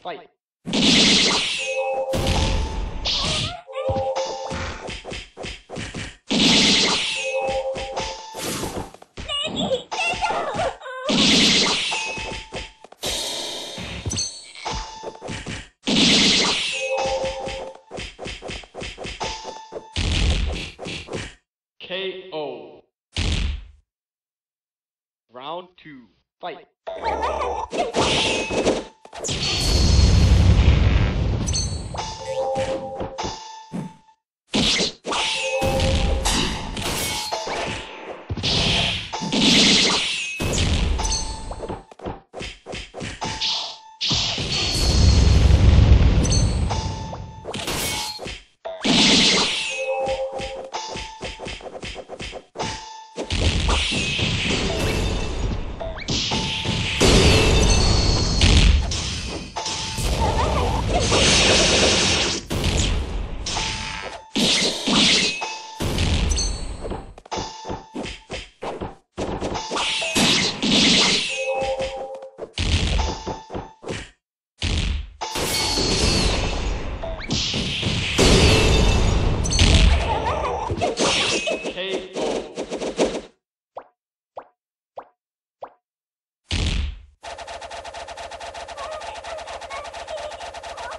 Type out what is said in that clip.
Fight. KO. Round 2. Fight.